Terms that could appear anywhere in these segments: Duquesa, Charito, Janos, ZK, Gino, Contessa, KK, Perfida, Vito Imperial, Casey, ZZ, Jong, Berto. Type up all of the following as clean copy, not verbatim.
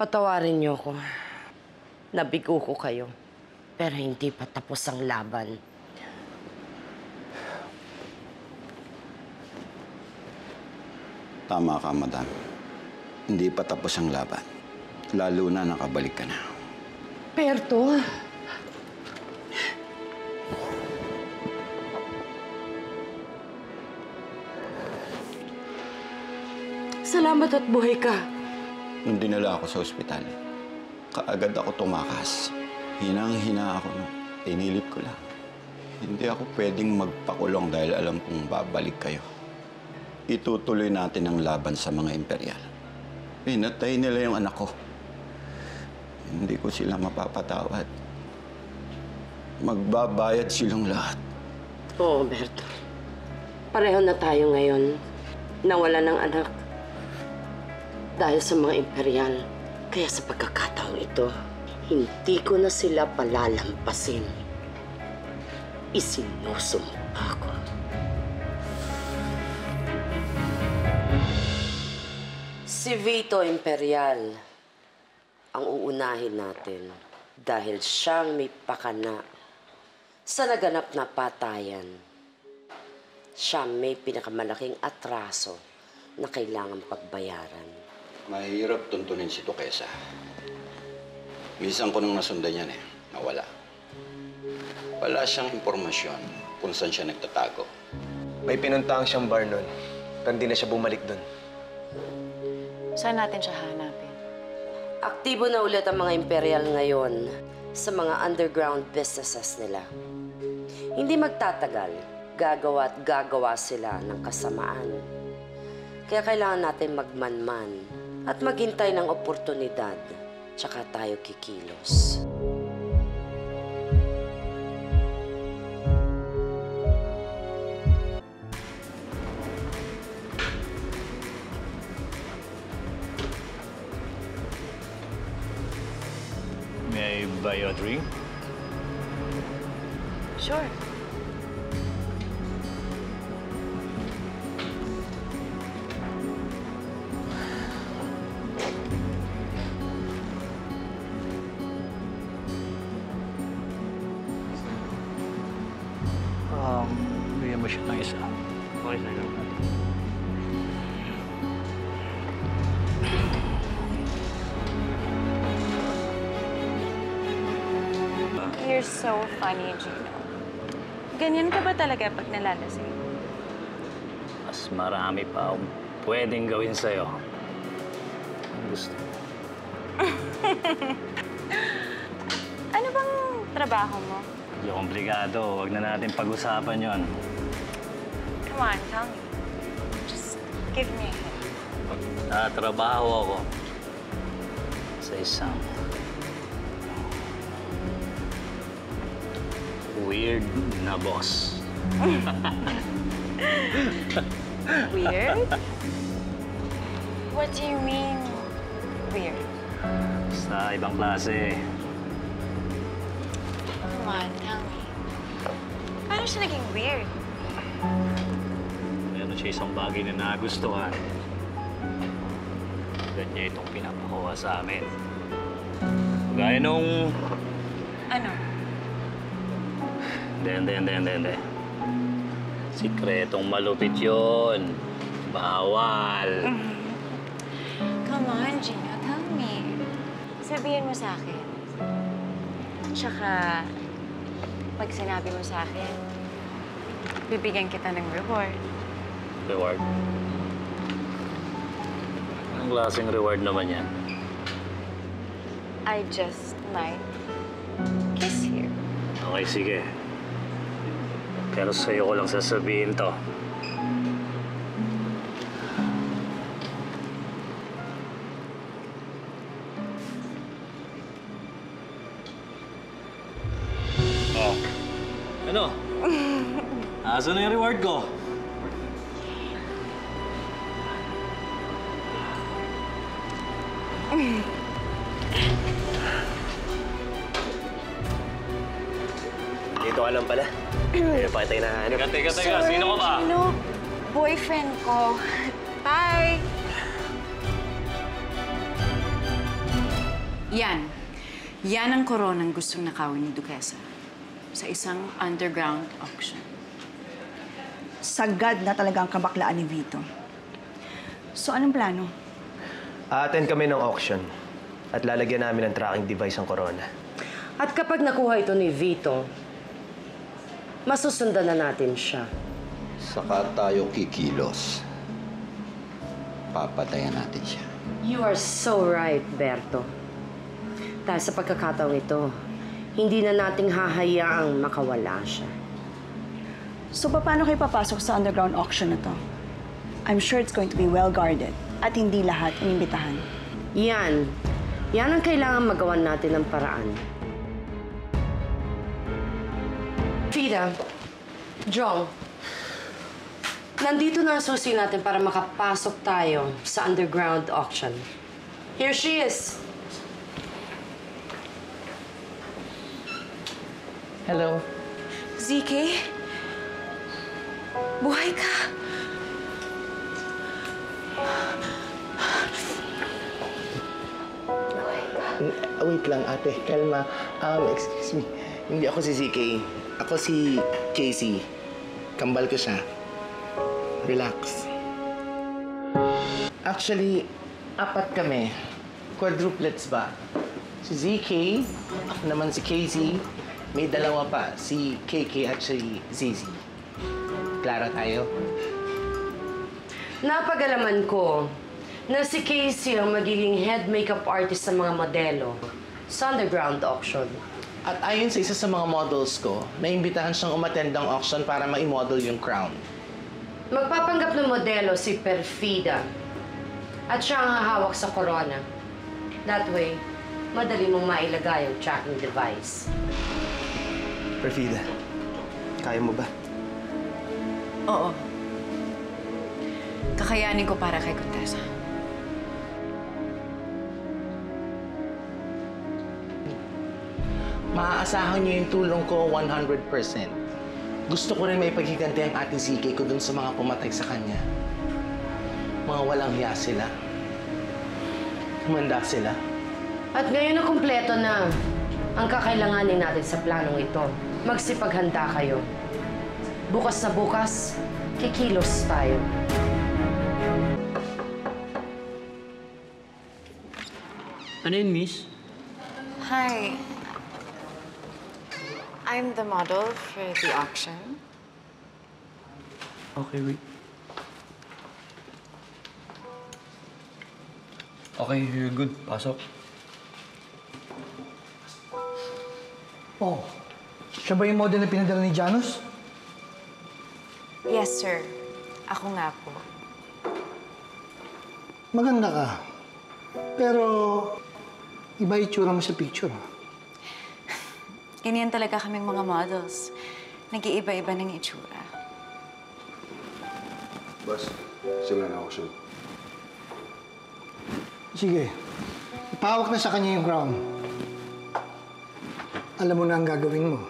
Patawarin niyo ako. Nabigo ko kayo. Pero hindi pa tapos ang laban. Tama ka, madam. Hindi pa tapos ang laban. Lalo na nakabalik ka na. Berto! Salamat at buhay ka. Nung dinala ako sa ospital, kaagad ako tumakas. Hinang-hina ako na tinilip ko lang. Hindi ako pwedeng magpakulong dahil alam kong babalik kayo. Itutuloy natin ang laban sa mga imperial. Pinatay nila yung anak ko. Hindi ko sila mapapatawad. Magbabayad silang lahat. Oo, Berto. Pareho na tayo ngayon. Nawala ng anak. Dahil sa mga imperial, kaya sa pagkakataong ito, hindi ko na sila palalampasin. Isinusumpa ako. Si Vito Imperial ang uunahin natin dahil siyang may pakana sa naganap na patayan. Siya may pinakamalaking atraso na kailangan pagbayaran. Mahirap tuntunin si Duquesa. Minsan ko nung nasundan yan nawala. Wala siyang impormasyon kung saan siya nagtatago. May pinuntahan siyang bar nun, pero hindi na siya bumalik dun. Saan natin siya hanapin? Aktibo na ulit ang mga imperial ngayon sa mga underground businesses nila. Hindi magtatagal, gagawa at gagawa sila ng kasamaan. Kaya kailangan natin magmanman at maghintay ng oportunidad, tsaka tayo kikilos. May I buy you a drink? Sure. You're so funny, Gino. Ganyan ka ba talaga pag nalalasing? Mas marami pa akong pwedeng gawin sa'yo. Gusto. Ano bang trabaho mo? Medyo komplikado. Huwag na natin pag-usapan yon. Come on, tell me. Just give me a hint. Nagtatrabaho ako sa isang weird na boss. Weird? What do you mean, weird? Basta ibang klase. Come on, tell me. Paano siya naging weird? Meron siya isang bagay na nagustuhan. Agad niya itong pinapakuha sa amin. Gaya nung... Ano? Hindi. Sikretong malupit yun. Bawal. Come on, Gino. Tell me. Sabihin mo sa akin. Tsaka, pag sinabi mo sa akin, bibigyan kita ng reward. Reward? Anong klaseng reward naman yan? I just might kiss you. Okay, sige. Pero sa'yo ko lang sasabihin to. Oh. Ano? Asan na yung reward ko? Hindi ko alam pala. Ayun, pakita yung nahanap. Teka. Sino ko ba? Sino? Boyfriend ko. Bye! Yan. Yan ang koronang gustong nakawin ni Duquesa sa isang underground auction. Sagad na talaga ang kabaklaan ni Vito. So, anong plano? Attend kami ng auction at lalagyan namin ng tracking device ang corona. At kapag nakuha ito ni Vito, masusundan na natin siya. Saka tayo kikilos. Papatayan natin siya. You are so right, Berto. Dahil sa pagkakataong ito, hindi na nating hahayaang makawala siya. So, paano kayo papasok sa underground auction na to? I'm sure it's going to be well-guarded at hindi lahat inimbitahan. Yan. Yan ang kailangan magawan natin ng paraan. Fida, Jong, nandito na ang susi natin para makapasok tayo sa underground auction. Here she is. Hello. ZK, buhay ka. Buhay ka. Wait lang, ate. Kalma. Excuse me. Hindi ako si ZK. Ako si Casey. Kambal ko siya. Relax. Actually, apat kami. Quadruplets ba? Si ZK, ako naman si Casey. May dalawa pa, si KK at si ZZ. Klaro tayo? Napagalaman ko na si Casey ang magiging head makeup artist sa mga modelo sa underground auction. At ayon sa isa sa mga models ko, naimbitahan siyang umattend ng auction para ma-model yung crown. Magpapanggap ng modelo si Perfida at siya ang hahawak sa corona. That way, madali mong mailagay ang tracking device. Perfida, kaya mo ba? Oo. Kakayanin ko para kay Contessa. Maaasahan niyo yung tulong ko 100%. Gusto ko rin may paghiganti ang ating ZK ko dun sa mga pumatay sa kanya. Mga walang hiya sila. Humanda sila. At ngayon na kumpleto na ang kakailanganin natin sa planong ito. Magsipaghanda kayo. Bukas na bukas, kikilos tayo. Ano yun, miss? Hi. I'm the model for the auction. Okay, wait. Okay, you're good. Pasok. Oh, siya ba yung model na pinadala ni Janos? Yes, sir. Ako nga po. Maganda ka. Pero iba itsura mo sa picture. Ganyan talaga kaming mga models. Nag-iiba-iba ng itsura. Boss, simula na ako siya. Sige. Ipahawak na sa kanya yung crown. Alam mo na ang gagawin mo.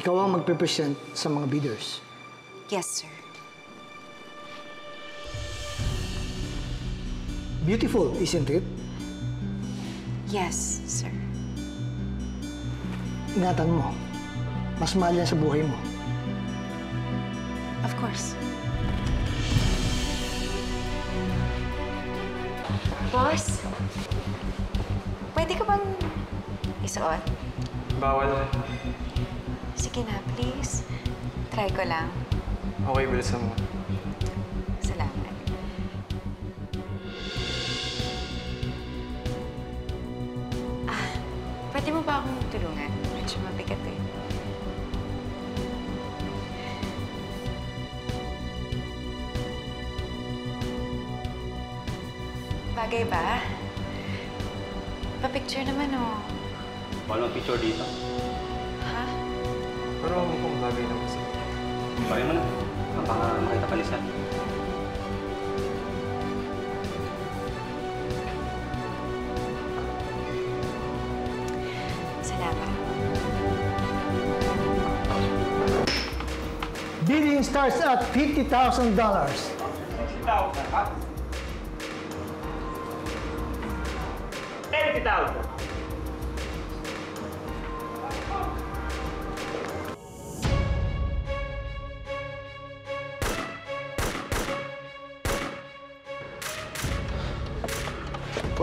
Ikaw ang magpe-present sa mga bidders. Yes, sir. Beautiful, isn't it? Yes, sir. Ingatan mo. Mas mahal yan sa buhay mo. Of course. Boss, pwede ka bang isuot? Bawal. Sige na, please. Try ko lang. Okay, bilisan mo. Salamat. Pwede mo ba akong tulungan? Medyo mabigat eh. Bagay ba? Pa-picture naman, oh. Walang picture dito. Ha? Pero mukhang bagay naman sa'yo. Pari mo na. Baka makita ka nisa. Bidding starts at $50,000. $50,000, ha? Check it out. O,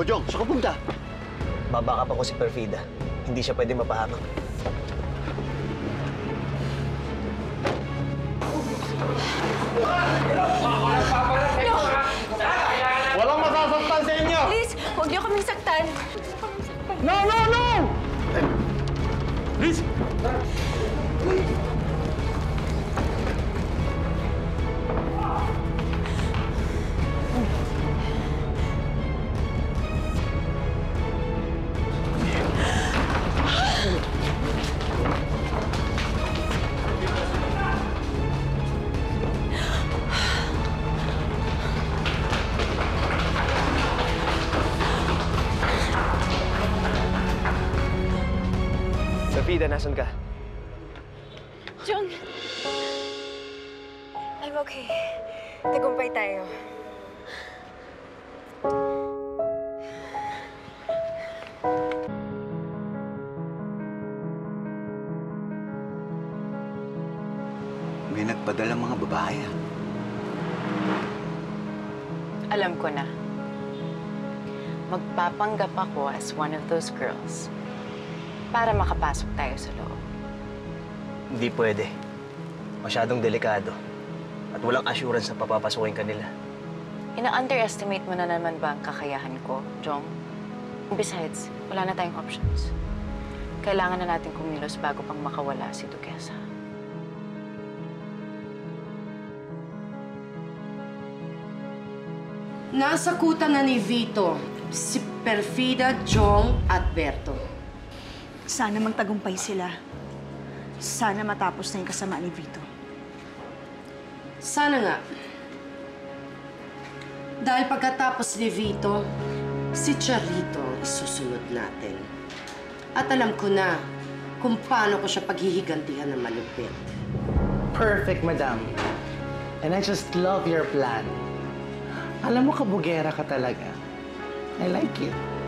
Jong, saan ka punta? Babakap ako si Perfida. Hindi siya pwede mapahamak. No! Walang masasaktan sa inyo! Please, huwag niyo kaming saktan. No, no, no! Please! Nasaan ka? Jong! I'm okay. Tagumpay tayo. May nagpadala mga babae. Alam ko na. Magpapanggap ako as one of those girls. Para makapasok tayo sa loob. Hindi pwede. Masyadong delikado. At walang assurance na papapasukin ka nila. Ina-underestimate mo na naman ba ang kakayahan ko, Jong? Besides, wala na tayong options. Kailangan na natin kumilos bago pang makawala si Duquesa. Nasakutan na ni Vito, si Perfida, Jong at Berto. Sana magtagumpay sila. Sana matapos na yung kasamaan ni Vito. Sana nga. Dahil pagkatapos ni Vito, si Charito isusunod natin. At alam ko na kung paano ko siya paghihigantihan ng malupit. Perfect, madam. And I just love your plan. Alam mo, kabugera ka talaga. I like it.